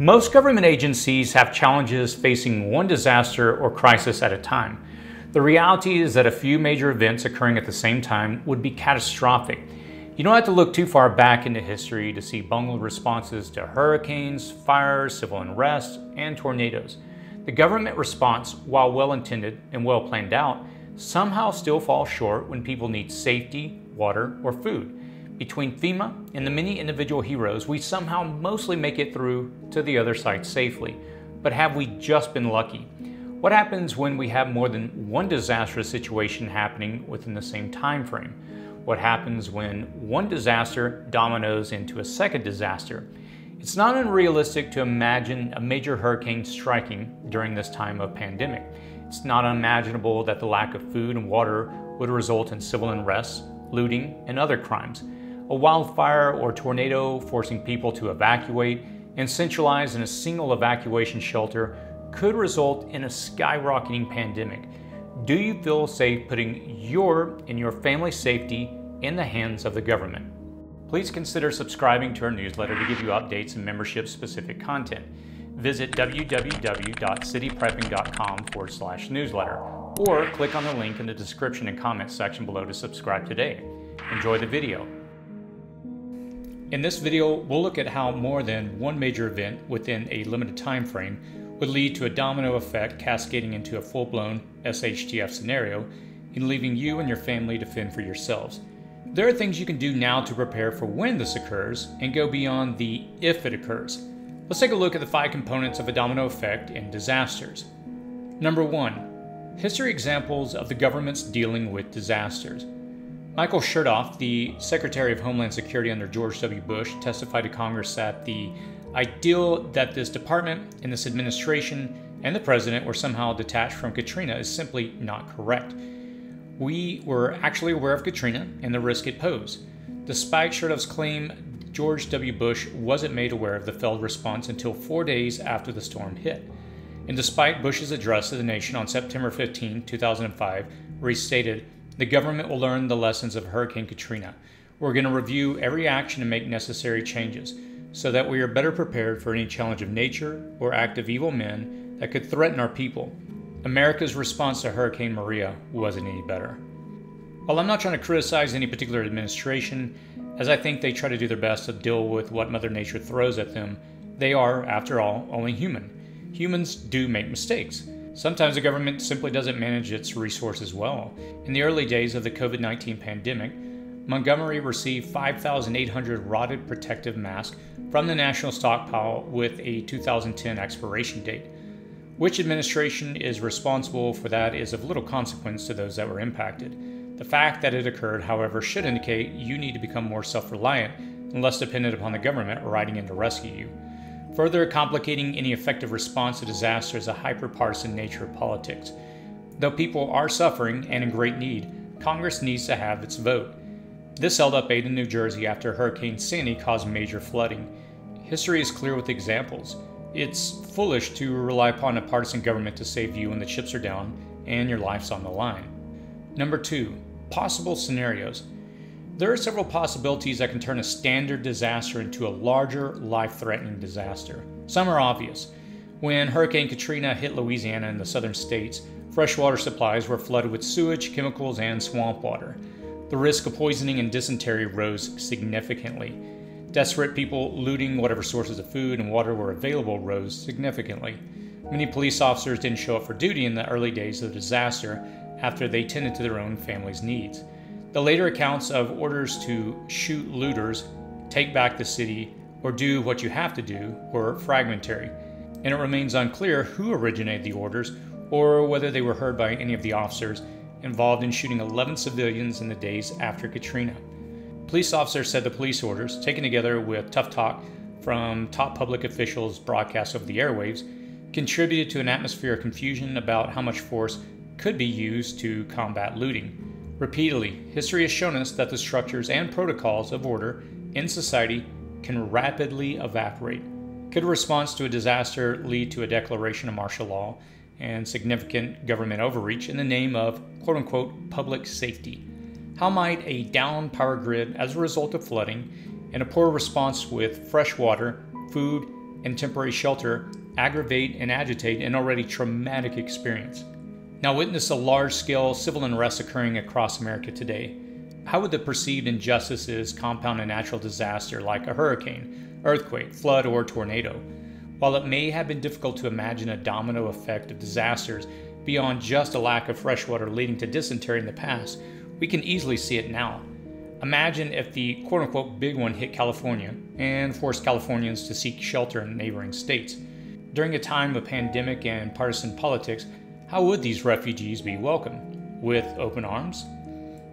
Most government agencies have challenges facing one disaster or crisis at a time. The reality is that a few major events occurring at the same time would be catastrophic. You don't have to look too far back into history to see bungled responses to hurricanes, fires, civil unrest, and tornadoes. The government response, while well-intended and well-planned out, somehow still falls short when people need safety, water, or food. Between FEMA and the many individual heroes, we somehow mostly make it through to the other side safely. But have we just been lucky? What happens when we have more than one disastrous situation happening within the same time frame? What happens when one disaster dominoes into a second disaster? It's not unrealistic to imagine a major hurricane striking during this time of pandemic. It's not unimaginable that the lack of food and water would result in civil unrest, looting, and other crimes. A wildfire or tornado forcing people to evacuate and centralize in a single evacuation shelter could result in a skyrocketing pandemic. Do you feel safe putting your and your family's safety in the hands of the government? Please consider subscribing to our newsletter to give you updates and membership-specific content. Visit www.cityprepping.com/newsletter or click on the link in the description and comment section below to subscribe today. Enjoy the video. In this video, we'll look at how more than one major event within a limited time frame would lead to a domino effect cascading into a full-blown SHTF scenario and leaving you and your family to fend for yourselves. There are things you can do now to prepare for when this occurs and go beyond the if it occurs. Let's take a look at the 5 components of a domino effect in disasters. Number 1, history examples of the governments dealing with disasters. Michael Chertoff, the Secretary of Homeland Security under George W. Bush, testified to Congress that the ideal that this department and this administration and the president were somehow detached from Katrina is simply not correct. We were actually aware of Katrina and the risk it posed. Despite Chertoff's claim, George W. Bush wasn't made aware of the failed response until 4 days after the storm hit. And despite Bush's address to the nation on September 15, 2005, where he stated, "The government will learn the lessons of Hurricane Katrina. We're going to review every action and make necessary changes so that we are better prepared for any challenge of nature or act of evil men that could threaten our people." America's response to Hurricane Maria wasn't any better. While I'm not trying to criticize any particular administration, as I think they try to do their best to deal with what Mother Nature throws at them, they are, after all, only human. Humans do make mistakes. Sometimes the government simply doesn't manage its resources well. In the early days of the COVID-19 pandemic, Montgomery received 5,800 rotted protective masks from the national stockpile with a 2010 expiration date. Which administration is responsible for that is of little consequence to those that were impacted. The fact that it occurred, however, should indicate you need to become more self-reliant and less dependent upon the government riding in to rescue you. Further complicating any effective response to disaster is a hyper-partisan nature of politics. Though people are suffering and in great need, Congress needs to have its vote. This held up aid in New Jersey after Hurricane Sandy caused major flooding. History is clear with examples. It's foolish to rely upon a partisan government to save you when the chips are down and your life's on the line. Number 2, possible scenarios. There are several possibilities that can turn a standard disaster into a larger, life-threatening disaster. Some are obvious. When Hurricane Katrina hit Louisiana and the southern states, freshwater supplies were flooded with sewage, chemicals, and swamp water. The risk of poisoning and dysentery rose significantly. Desperate people looting whatever sources of food and water were available rose significantly. Many police officers didn't show up for duty in the early days of the disaster after they tended to their own families' needs. The later accounts of orders to shoot looters, take back the city, or do what you have to do were fragmentary, and it remains unclear who originated the orders or whether they were heard by any of the officers involved in shooting 11 civilians in the days after Katrina. Police officers said the police orders, taken together with tough talk from top public officials broadcast over the airwaves, contributed to an atmosphere of confusion about how much force could be used to combat looting. Repeatedly, history has shown us that the structures and protocols of order in society can rapidly evaporate. Could a response to a disaster lead to a declaration of martial law and significant government overreach in the name of quote-unquote public safety? How might a down power grid as a result of flooding and a poor response with fresh water, food, and temporary shelter aggravate and agitate an already traumatic experience. Now witness a large-scale civil unrest occurring across America today. How would the perceived injustices compound a natural disaster like a hurricane, earthquake, flood, or tornado? While it may have been difficult to imagine a domino effect of disasters beyond just a lack of fresh water leading to dysentery in the past, we can easily see it now. Imagine if the quote-unquote big one hit California and forced Californians to seek shelter in neighboring states. During a time of pandemic and partisan politics, how would these refugees be welcomed? With open arms?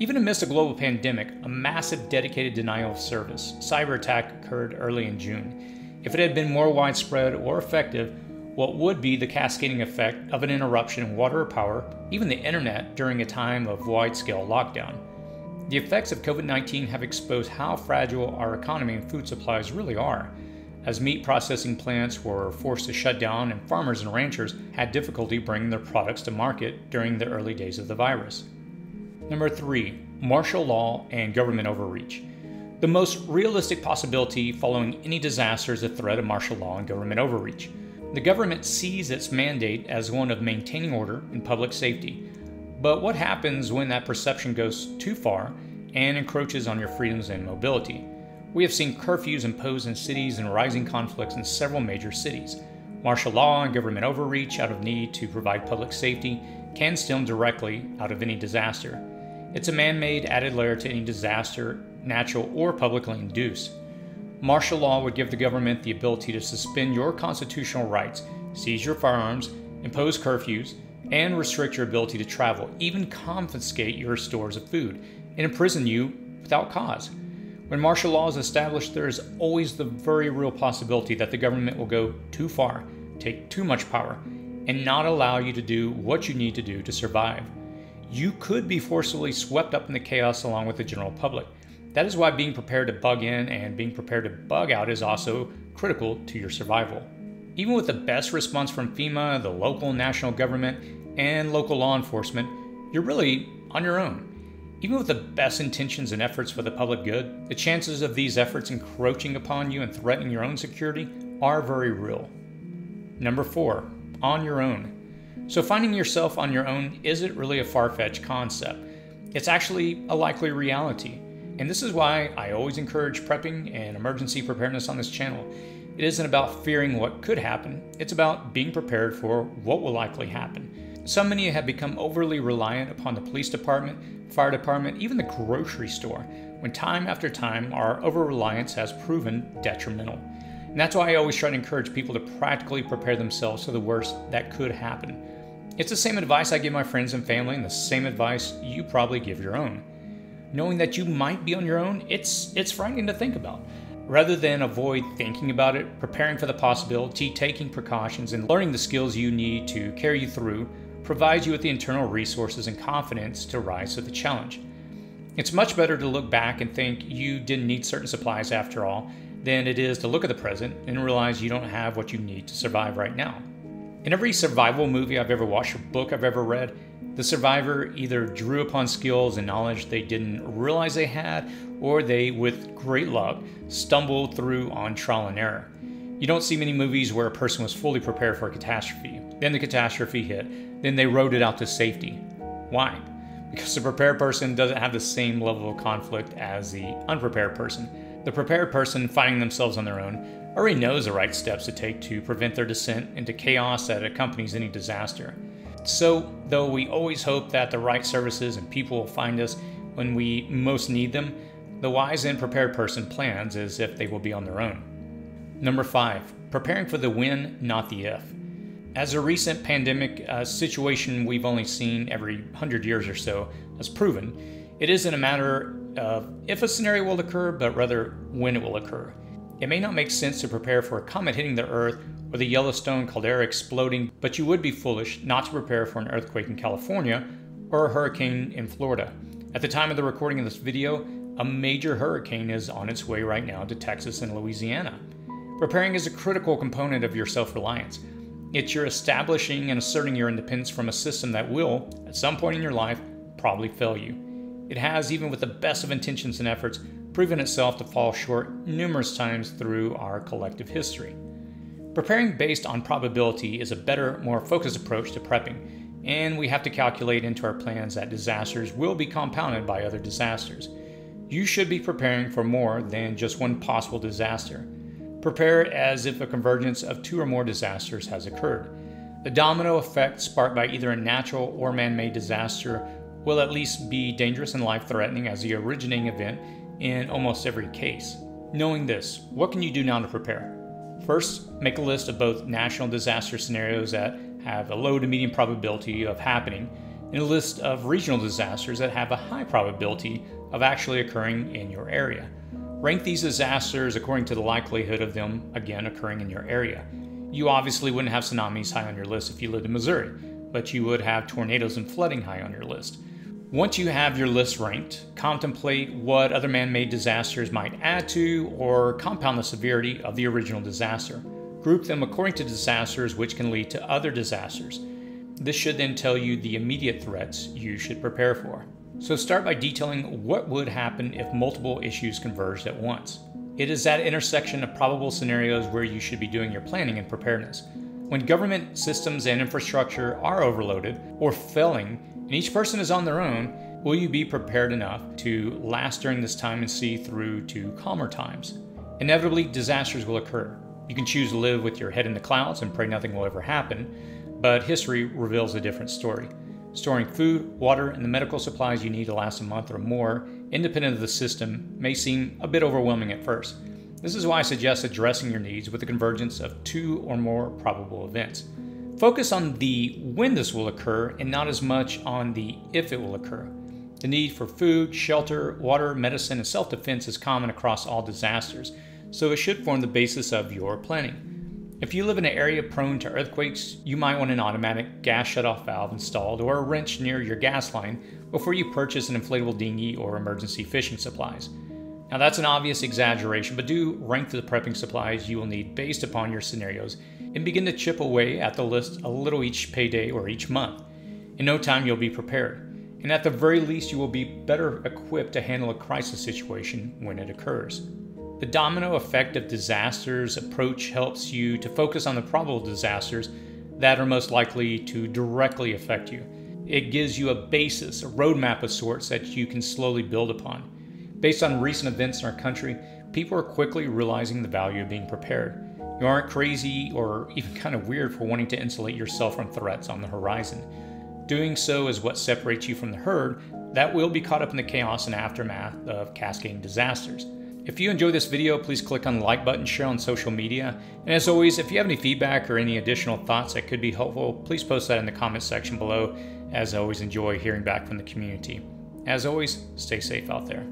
Even amidst a global pandemic, a massive dedicated denial of service cyber attack occurred early in June. If it had been more widespread or effective, what would be the cascading effect of an interruption in water or power, even the internet, during a time of wide-scale lockdown? The effects of COVID-19 have exposed how fragile our economy and food supplies really are, as meat processing plants were forced to shut down and farmers and ranchers had difficulty bringing their products to market during the early days of the virus. Number 3, martial law and government overreach. The most realistic possibility following any disaster is the threat of martial law and government overreach. The government sees its mandate as one of maintaining order and public safety. But what happens when that perception goes too far and encroaches on your freedoms and mobility? We have seen curfews imposed in cities and rising conflicts in several major cities. Martial law and government overreach out of need to provide public safety can stem directly out of any disaster. It's a man-made added layer to any disaster, natural or publicly induced. Martial law would give the government the ability to suspend your constitutional rights, seize your firearms, impose curfews, and restrict your ability to travel, even confiscate your stores of food, and imprison you without cause. When martial law is established, there is always the very real possibility that the government will go too far, take too much power, and not allow you to do what you need to do to survive. You could be forcibly swept up in the chaos along with the general public. That is why being prepared to bug in and being prepared to bug out is also critical to your survival. Even with the best response from FEMA, the local and national government, and local law enforcement, you're really on your own. Even with the best intentions and efforts for the public good, the chances of these efforts encroaching upon you and threatening your own security are very real. Number 4, on your own. So finding yourself on your own isn't really a far-fetched concept. It's actually a likely reality. And this is why I always encourage prepping and emergency preparedness on this channel. It isn't about fearing what could happen, it's about being prepared for what will likely happen. So many have become overly reliant upon the police department, fire department, even the grocery store, when time after time our over-reliance has proven detrimental. And that's why I always try to encourage people to practically prepare themselves for the worst that could happen. It's the same advice I give my friends and family and the same advice you probably give your own. Knowing that you might be on your own, it's frightening to think about. Rather than avoid thinking about it, preparing for the possibility, taking precautions, and learning the skills you need to carry you through provides you with the internal resources and confidence to rise to the challenge. It's much better to look back and think you didn't need certain supplies after all than it is to look at the present and realize you don't have what you need to survive right now. In every survival movie I've ever watched or book I've ever read, the survivor either drew upon skills and knowledge they didn't realize they had, or they, with great luck, stumbled through on trial and error. You don't see many movies where a person was fully prepared for a catastrophe, then the catastrophe hit, then they rode it out to safety. Why? Because the prepared person doesn't have the same level of conflict as the unprepared person. The prepared person, finding themselves on their own, already knows the right steps to take to prevent their descent into chaos that accompanies any disaster. So, though we always hope that the right services and people will find us when we most need them, the wise and prepared person plans as if they will be on their own. Number 5, preparing for the when, not the if. As a recent pandemic situation we've only seen every 100 years or so has proven, it isn't a matter of if a scenario will occur, but rather when it will occur. It may not make sense to prepare for a comet hitting the Earth or the Yellowstone caldera exploding, but you would be foolish not to prepare for an earthquake in California or a hurricane in Florida. At the time of the recording of this video, a major hurricane is on its way right now to Texas and Louisiana. Preparing is a critical component of your self-reliance. It's your establishing and asserting your independence from a system that will, at some point in your life, probably fail you. It has, even with the best of intentions and efforts, proven itself to fall short numerous times through our collective history. Preparing based on probability is a better, more focused approach to prepping, and we have to calculate into our plans that disasters will be compounded by other disasters. You should be preparing for more than just one possible disaster. Prepare as if a convergence of two or more disasters has occurred. The domino effect sparked by either a natural or man-made disaster will at least be dangerous and life-threatening as the originating event in almost every case. Knowing this, what can you do now to prepare? First, make a list of both national disaster scenarios that have a low to medium probability of happening and a list of regional disasters that have a high probability of actually occurring in your area. Rank these disasters according to the likelihood of them again occurring in your area. You obviously wouldn't have tsunamis high on your list if you lived in Missouri, but you would have tornadoes and flooding high on your list. Once you have your list ranked, contemplate what other man-made disasters might add to or compound the severity of the original disaster. Group them according to disasters which can lead to other disasters. This should then tell you the immediate threats you should prepare for. So start by detailing what would happen if multiple issues converged at once. It is that intersection of probable scenarios where you should be doing your planning and preparedness. When government systems and infrastructure are overloaded or failing, and each person is on their own, will you be prepared enough to last during this time and see through to calmer times? Inevitably, disasters will occur. You can choose to live with your head in the clouds and pray nothing will ever happen, but history reveals a different story. Storing food, water, and the medical supplies you need to last a month or more, independent of the system, may seem a bit overwhelming at first. This is why I suggest addressing your needs with the convergence of two or more probable events. Focus on the when this will occur and not as much on the if it will occur. The need for food, shelter, water, medicine, and self-defense is common across all disasters, so it should form the basis of your planning. If you live in an area prone to earthquakes, you might want an automatic gas shutoff valve installed or a wrench near your gas line before you purchase an inflatable dinghy or emergency fishing supplies. Now that's an obvious exaggeration, but do rank the prepping supplies you will need based upon your scenarios and begin to chip away at the list a little each payday or each month. In no time you'll be prepared, and at the very least you will be better equipped to handle a crisis situation when it occurs. The domino effect of disasters approach helps you to focus on the probable disasters that are most likely to directly affect you. It gives you a basis, a roadmap of sorts that you can slowly build upon. Based on recent events in our country, people are quickly realizing the value of being prepared. You aren't crazy or even kind of weird for wanting to insulate yourself from threats on the horizon. Doing so is what separates you from the herd that will be caught up in the chaos and aftermath of cascading disasters. If you enjoyed this video, please click on the like button, share on social media, and as always, if you have any feedback or any additional thoughts that could be helpful, please post that in the comments section below, as I always enjoy hearing back from the community. As always, stay safe out there.